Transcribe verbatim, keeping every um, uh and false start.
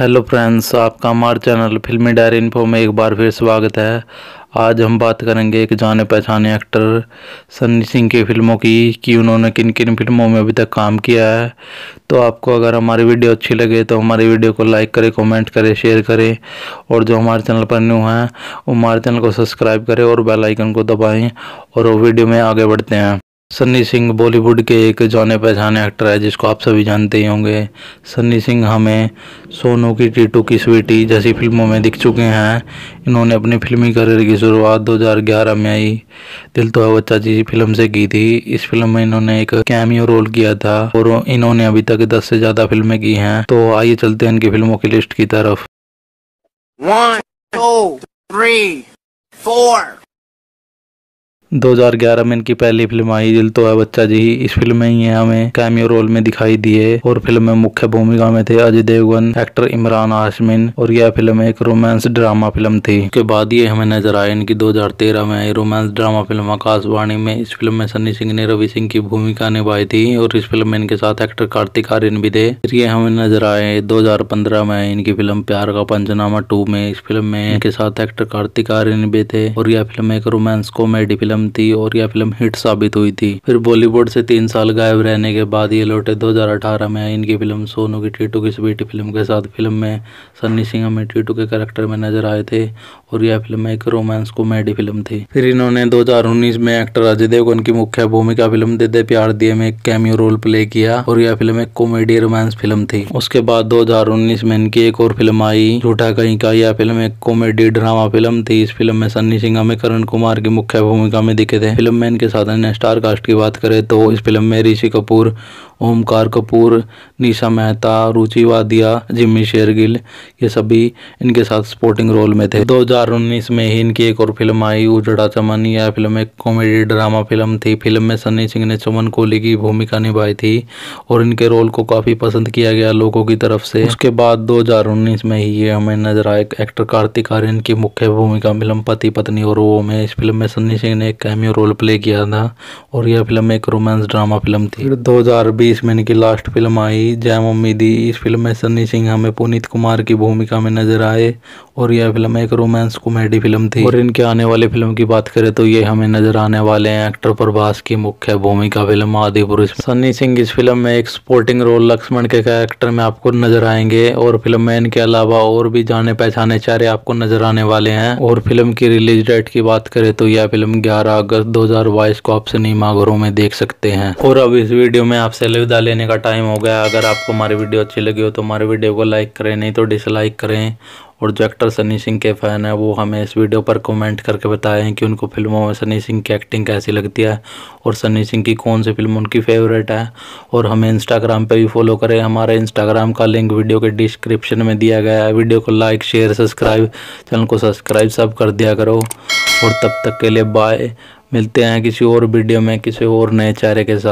Hello friends, आपका हमारे channel फिल्मी डायरी इन्फो में एक बार फिर स्वागत है। आज हम बात करेंगे एक जाने पहचाने एक्टर सन्नी सिंह की फिल्मों की कि उन्होंने किन किन फिल्मों में अभी तक काम किया है। तो आपको अगर हमारी वीडियो अच्छी लगे तो हमारी वीडियो को लाइक करें, कमेंट करें, शेयर करें और जो हमारे चैनल पर न्यू हैं वो हमारे चैनल को सब्सक्राइब करें और बेल आइकन को दबाएँ। और वो वीडियो में आगे बढ़ते हैं। सन्नी सिंह बॉलीवुड के एक जाने पहचाने एक्टर है जिसको आप सभी जानते ही होंगे। सन्नी सिंह हमें सोनू की टीटू की स्वीटी जैसी फिल्मों में दिख चुके हैं। इन्होंने अपनी फिल्मी करियर की शुरुआत दो हज़ार ग्यारह में आई दिल तोह बच्चा जी फिल्म से की थी। इस फिल्म में इन्होंने एक कैमियो रोल किया था और इन्होंने अभी तक दस से ज़्यादा फिल्में की हैं। तो आइए चलते हैं इनकी फिल्मों की लिस्ट की तरफ। One, two, three, four. दो हज़ार ग्यारह में इनकी पहली फिल्म आई दिल तो है बच्चा जी। इस फिल्म में ही हमें कैमियो रोल में दिखाई दिए और फिल्म में मुख्य भूमिका में थे अजय देवगन, एक्टर इमरान हाशमी और यह फिल्म एक रोमांस ड्रामा फिल्म थी। उसके बाद ये हमें नजर आए इनकी दो हज़ार तेरह में आई रोमांस ड्रामा फिल्म आकाशवाणी में। इस फिल्म में सन्नी सिंह ने रवि सिंह की भूमिका निभाई थी और इस फिल्म में इनके साथ एक्टर कार्तिक आर्यन भी थे। फिर ये हमें नजर आए दो हज़ार पंद्रह में इनकी फिल्म प्यार का पंचनामा टू में। इस फिल्म में इनके साथ एक्टर कार्तिक आर्यन भी थे और यह फिल्म एक रोमांस कॉमेडी फिल्म थी और यह फिल्म हिट साबित हुई थी। फिर बॉलीवुड से तीन साल गायब रहने के बाद ये लौटे दो हज़ार अठारह में आई इनकी फिल्म सोनू की टीटू की स्वीटी फिल्म के साथ। फिल्म में सन्नी सिंह हमें टीटू के कैरेक्टर में नजर आए थे और यह फिल्म एक रोमांस कॉमेडी फिल्म थी। फिर इन्होंने दो हज़ार उन्नीस में एक्टर अजय देवगन की मुख्य भूमिका फिल्म देदे प्यार दे में एक कैमियो रोल प्ले किया और यह फिल्म एक कॉमेडी रोमांस फिल्म थी। उसके बाद दो हज़ार उन्नीस में इनकी एक और फिल्म आई झूठा कहीं का। यह फिल्म एक कॉमेडी ड्रामा फिल्म थी। इस फिल्म में सन्नी सिंह हमें करण कुमार की मुख्य भूमिका में दिखे थे। फिल्म में इनके साथ अन्य स्टार कास्ट की बात करें तो इस फिल्म में ऋषि कपूर, ओमकार कपूर, निशा मेहता, रुचि वादिया, जिम्मी शेरगिल ये सभी इनके साथ सपोर्टिंग रोल में थे। दो हज़ार उन्नीस में ही इनकी एक और फिल्म आई उजड़ा चमन। यह फिल्म एक कॉमेडी ड्रामा फिल्म थी। फिल्म में सन्नी सिंह ने चमन कोहली की भूमिका निभाई थी और इनके रोल को काफ़ी पसंद किया गया लोगों की तरफ से। उसके बाद दो हज़ार उन्नीस में ही ये हमें नजर आए एक्टर कार्तिक आर्यन की मुख्य भूमिका फिल्म पति पत्नी और वो में। इस फिल्म में सन्नी सिंह ने एक कैमियो रोल प्ले किया था और यह फिल्म एक रोमांस ड्रामा फिल्म थी। फिर दो हज़ार बीस में इनकी लास्ट फिल्म आई जय मम्मी दी। इस फिल्म में सन्नी सिंह हमें पुनीत कुमार की भूमिका में नजर आए और यह फिल्म एक रोमांस कॉमेडी फिल्म थी। और इनके आने वाली फिल्म की बात करें तो ये हमें नजर आने वाले हैं एक्टर प्रभास की मुख्य भूमिका फिल्म आदिपुरुष। सन्नी सिंह इस फिल्म में एक सपोर्टिंग रोल लक्ष्मण के कैरेक्टर में आपको नजर आएंगे और फिल्म में इनके अलावा और भी जाने पहचाने चेहरे आपको नजर आने वाले हैं। और फिल्म की रिलीज डेट की बात करें तो यह फिल्म ग्यारह अगस्त दो हज़ार बाईस को आप सिनेमा घरों में देख सकते हैं। और अब इस वीडियो में आपसे अलविदा लेने का टाइम हो गया। अगर आपको हमारी वीडियो अच्छी लगी हो तो हमारे वीडियो को लाइक करें, नहीं तो डिसलाइक करें। और जो एक्टर सन्नी सिंह के फ़ैन है वो हमें इस वीडियो पर कमेंट करके बताएं कि उनको फिल्मों में सन्नी सिंह की एक्टिंग कैसी लगती है और सन्नी सिंह की कौन सी फिल्म उनकी फेवरेट है। और हमें इंस्टाग्राम पे भी फॉलो करें। हमारे इंस्टाग्राम का लिंक वीडियो के डिस्क्रिप्शन में दिया गया है। वीडियो को लाइक, शेयर, सब्सक्राइब, चैनल को सब्सक्राइब सब कर दिया करो। और तब तक के लिए बाय, मिलते हैं किसी और वीडियो में किसी और नए चेहरे के साथ।